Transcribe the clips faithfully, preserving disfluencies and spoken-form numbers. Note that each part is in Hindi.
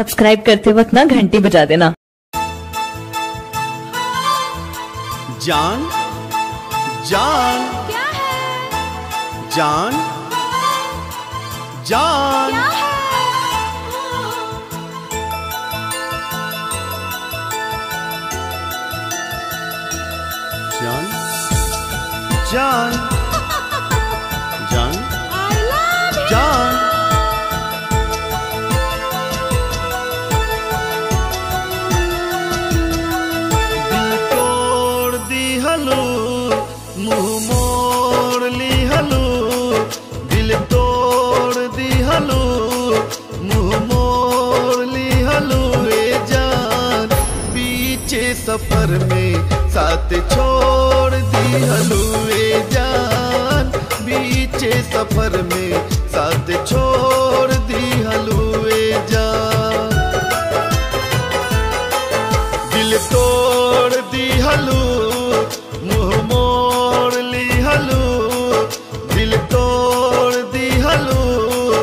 सब्सक्राइब करते वक्त ना घंटी बजा देना। जान जान क्या है? जान जान क्या है? जान जान जान जान दिल तोड़ दी हलू मुँह मोड़ ली हलू दिल तोड़ दी हलू मुँह मोड़ ली हलू रे जान बीचे सफर में साथ छोड़ दी हलूए जान बीचे सफर में साथ छोड़ दी हलूए जान दिल तोड़ दी हलू मुँह मोड़ ली हलू दिल तोड़ दी हलू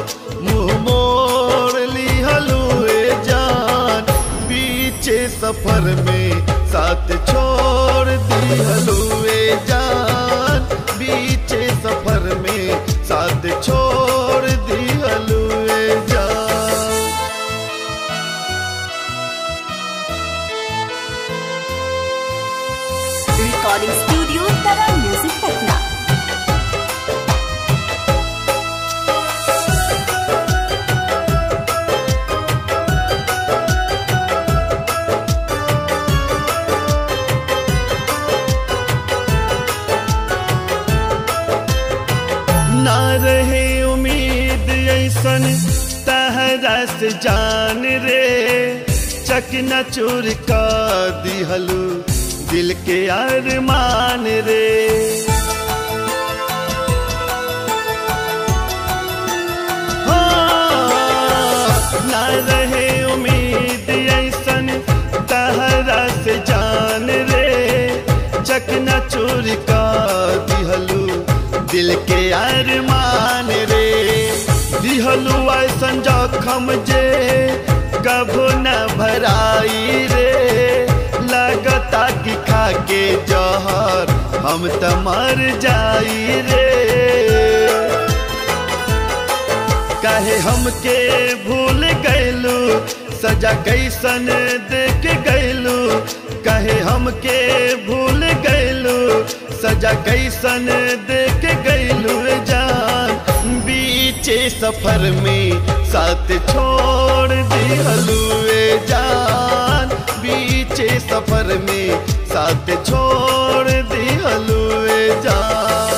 मुँह मोड़ ली हलूए जान बीचे सफर में साथ छोड़ दी हलूए जान बीचे सफर में साथ छोड़ दी हलूए जान। Recording studio Tarang music Patna. तहरस जान रे चकना चूर का दी हलू दिल के अरमान रे हाँ, ना रहे उम्मीद ऐसन तहरस जान रे चकना चूर का दी हलू दिल के अरमान रे दिहलुआ संजाखम जे कभो न भराई रे लगता कि खाके जहर हम त मर जाई रे काहे हमके भूल गइलू सजा कैसन देख गइलू काहे हमके भूल गइलू सजा कैसन देख गइलू जान बीचे सफर में साथ छोड़ दी हलूए जान बीचे सफर में साथ छोड़ दी हलूए जान।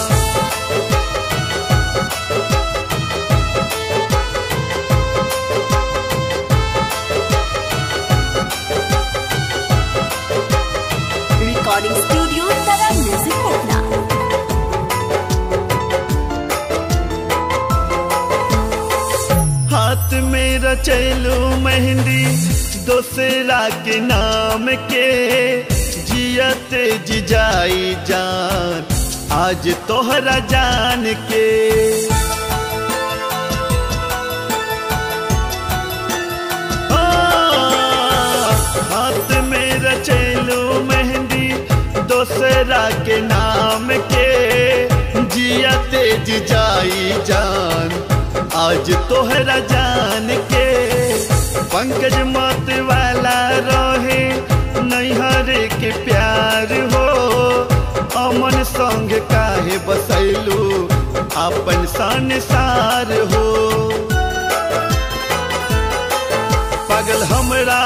Recording studio Tarang music Patna. हाथ में रचेलू मेहंदी दोसरा के नाम के जियत जिजाई जान आज तोहरा जान के आ, हाथ में रचेलू मेहंदी दोसरा के नाम के जियत जिजाई जान आज तोहरा जान के पंकज मत वाला रहे नैहर के प्यार हो अमन संग काहे बसैलू अपन संसार हो पागल हमरा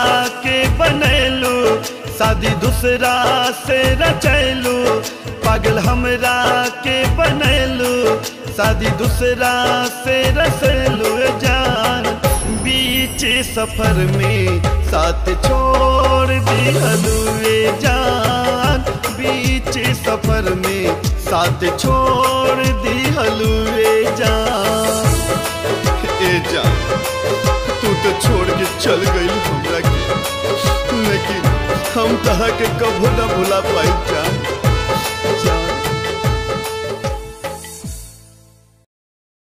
के बनैलू शादी दूसरा से रचैलू पागल हमरा के बनैलू शादी दूसरा से रसलू जान बीचे सफर में साथ छोड़ दी हलूए जान बीचे सफर में साथ छोड़ दी हलूए जान। ए जान तू तो छोड़ के चल गई हमरा के लेकिन हम तहके कभो न भुला पाई।